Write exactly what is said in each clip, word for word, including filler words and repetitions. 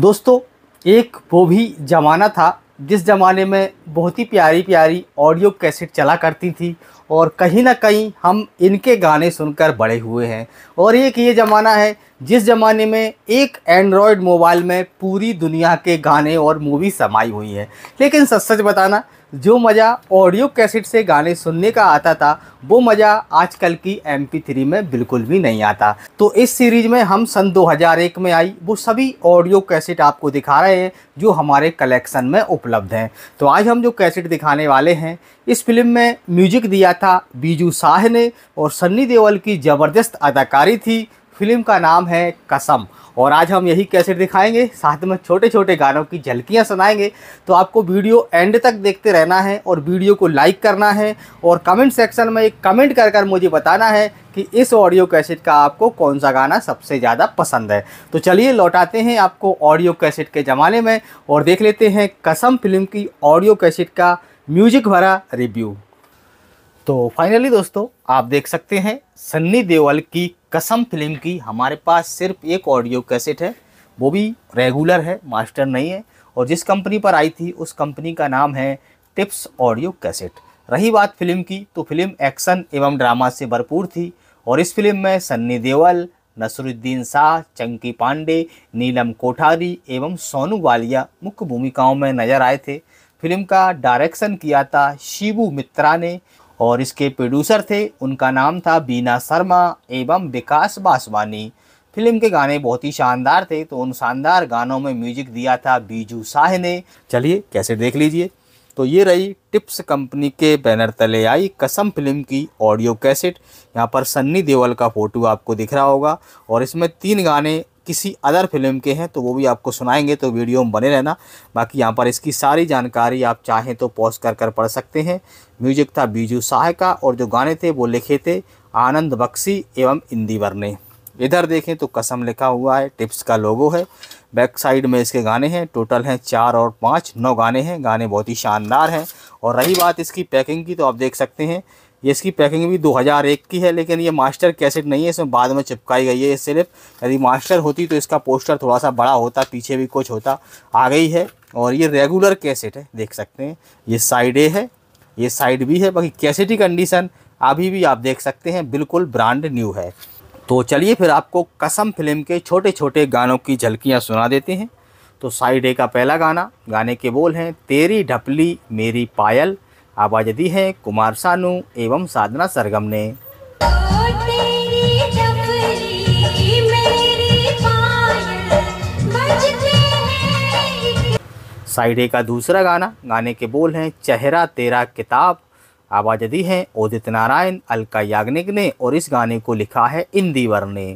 दोस्तों एक वो भी ज़माना था जिस ज़माने में बहुत ही प्यारी प्यारी ऑडियो कैसेट चला करती थी और कहीं ना कहीं हम इनके गाने सुनकर बड़े हुए हैं। और एक ये ज़माना है जिस ज़माने में एक एंड्रॉयड मोबाइल में पूरी दुनिया के गाने और मूवी समाई हुई है। लेकिन सच सच बताना, जो मज़ा ऑडियो कैसेट से गाने सुनने का आता था वो मज़ा आजकल की एम पी थ्री में बिल्कुल भी नहीं आता। तो इस सीरीज़ में हम सन दो हज़ार एक में आई वो सभी ऑडियो कैसेट आपको दिखा रहे हैं जो हमारे कलेक्शन में उपलब्ध हैं। तो आज हम जो कैसेट दिखाने वाले हैं, इस फिल्म में म्यूजिक दिया था बीजू शाह ने और सन्नी देओल की ज़बरदस्त अदाकारी थी। फिल्म का नाम है कसम और आज हम यही कैसेट दिखाएंगे, साथ में छोटे छोटे गानों की झलकियाँ सुनाएंगे। तो आपको वीडियो एंड तक देखते रहना है और वीडियो को लाइक करना है और कमेंट सेक्शन में एक कमेंट कर कर मुझे बताना है कि इस ऑडियो कैसेट का आपको कौन सा गाना सबसे ज़्यादा पसंद है। तो चलिए लौटाते हैं आपको ऑडियो कैसेट के ज़माने में और देख लेते हैं कसम फिल्म की ऑडियो कैसेट का म्यूजिक भरा रिव्यू। तो फाइनली दोस्तों आप देख सकते हैं सन्नी देओल की कसम फिल्म की हमारे पास सिर्फ एक ऑडियो कैसेट है, वो भी रेगुलर है, मास्टर नहीं है। और जिस कंपनी पर आई थी उस कंपनी का नाम है टिप्स ऑडियो कैसेट। रही बात फिल्म की, तो फिल्म एक्शन एवं ड्रामा से भरपूर थी और इस फिल्म में सन्नी देओल, नसीरुद्दीन शाह, चंकी पांडे, नीलम कोठारी एवं सोनू वालिया मुख्य भूमिकाओं में नजर आए थे। फिल्म का डायरेक्शन किया था शिवू मित्रा ने और इसके प्रोड्यूसर थे, उनका नाम था बीना शर्मा एवं विकास बासवानी। फिल्म के गाने बहुत ही शानदार थे, तो उन शानदार गानों में म्यूजिक दिया था बीजू शाह ने। चलिए कैसे देख लीजिए। तो ये रही टिप्स कंपनी के बैनर तले आई कसम फिल्म की ऑडियो कैसेट। यहाँ पर सन्नी देओल का फ़ोटो आपको दिख रहा होगा और इसमें तीन गाने किसी अदर फिल्म के हैं, तो वो भी आपको सुनाएंगे। तो वीडियो में बने रहना। बाकी यहाँ पर इसकी सारी जानकारी आप चाहें तो पॉज कर कर पढ़ सकते हैं। म्यूजिक था बीजू शाह का और जो गाने थे वो लिखे थे आनंद बख्शी एवं इंदिवर ने। इधर देखें तो कसम लिखा हुआ है, टिप्स का लोगो है, बैक साइड में इसके गाने हैं। टोटल हैं चार और पाँच, नौ गाने हैं। गाने बहुत ही शानदार हैं। और रही बात इसकी पैकिंग की, तो आप देख सकते हैं ये इसकी पैकिंग भी दो हज़ार एक की है, लेकिन ये मास्टर कैसेट नहीं है, इसमें बाद में चिपकाई गई है। ये सिर्फ यदि मास्टर होती तो इसका पोस्टर थोड़ा सा बड़ा होता, पीछे भी कुछ होता। आ गई है और ये रेगुलर कैसेट है, देख सकते हैं। ये साइड ए है, ये साइड बी है। बाकी कैसेट की कंडीशन अभी भी आप देख सकते हैं बिल्कुल ब्रांड न्यू है। तो चलिए फिर आपको कसम फिल्म के छोटे छोटे गानों की झलकियाँ सुना देते हैं। तो साइड ए का पहला गाना, गाने के बोल हैं तेरी ढपली मेरी पायल, आवाज़ दी है कुमार सानू एवं साधना सरगम ने। साइड ए का दूसरा गाना, गाने के बोल हैं चेहरा तेरा किताब, आवाज़ दी है उदित नारायण, अलका याग्निक ने और इस गाने को लिखा है इंदिवर ने।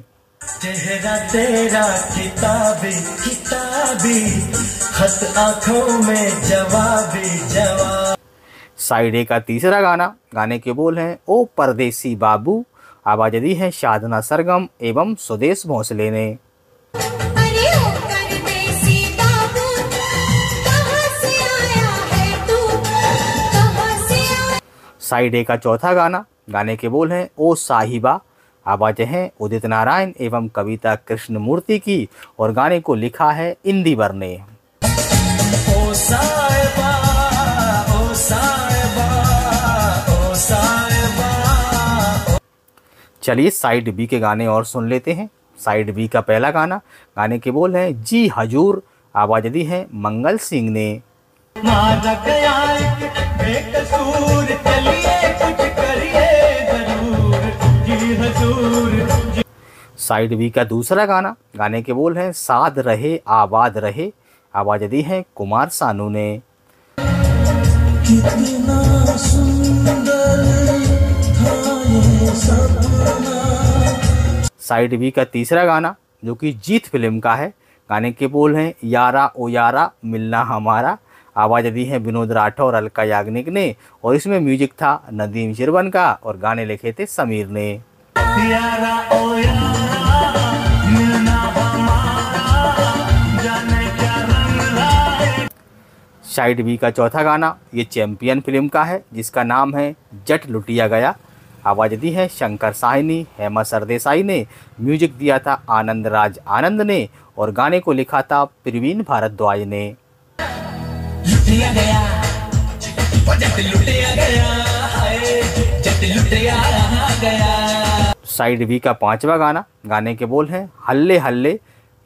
चेहरा तेरा किताबी किताबी खत आँखों में जवाबी जवाब। साइड ए का तीसरा गाना, गाने के बोल हैं ओ परदेसी बाबू, आवाज़ दी है साधना सरगम एवं सुदेश भोसले ने। साइड ए का चौथा गाना, गाने के बोल हैं ओ साहिबा, आवाज़ हैं उदित नारायण एवं कविता कृष्णमूर्ति की और गाने को लिखा है इंदिवर ने। ओ साहिबा, ओ साहिबा। चलिए साइड बी के गाने और सुन लेते हैं। साइड बी का पहला गाना, गाने के बोल हैं जी हजूर, आवाज़ दी है मंगल सिंह ने। साइड बी का दूसरा गाना, गाने के बोल हैं साध रहे आबाद रहे, आवाज़ दी है कुमार सानू ने। साइड बी का तीसरा गाना, जो कि जीत फिल्म का है, गाने के बोल हैं यारा ओ यारा मिलना हमारा, आवाज़ दी है विनोद राठौर और अलका याग्निक ने और इसमें म्यूजिक था नदीम-श्रवन का और गाने लिखे थे समीर ने। यारा ओ यारा मिलना हमारा, जाने क्या रंग लाए। साइड बी का चौथा गाना, ये चैम्पियन फिल्म का है जिसका नाम है जट लुटिया गया, आवाज़ दी है शंकर साहनी, हेमा सरदेसाई ने, म्यूजिक दिया था आनंद राज आनंद ने और गाने को लिखा था प्रवीण भारद्वाज ने। साइड बी का पांचवा गाना, गाने के बोल हैं हल्ले हल्ले,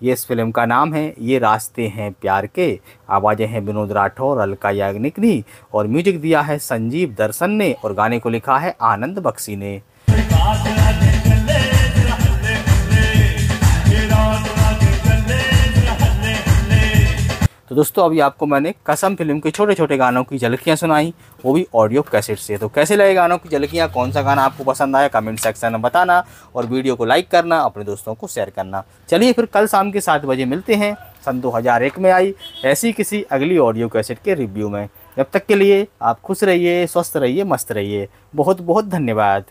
ये इस फिल्म का नाम है। ये रास्ते हैं प्यार के, आवाज़ें हैं विनोद राठौर, अलका याग्निक ने और म्यूजिक दिया है संजीव दर्शन ने और गाने को लिखा है आनंद बख्शी ने। तो दोस्तों अभी आपको मैंने कसम फिल्म के छोटे छोटे गानों की झलकियाँ सुनाई, वो भी ऑडियो कैसेट से। तो कैसे लगे गानों की झलकियाँ, कौन सा गाना आपको पसंद आया कमेंट सेक्शन में बताना और वीडियो को लाइक करना, अपने दोस्तों को शेयर करना। चलिए फिर कल शाम के सात बजे मिलते हैं सन दो हज़ार एक में आई ऐसी किसी अगली ऑडियो कैसेट के रिव्यू में। जब तक के लिए आप खुश रहिए, स्वस्थ रहिए, मस्त रहिए। बहुत बहुत धन्यवाद।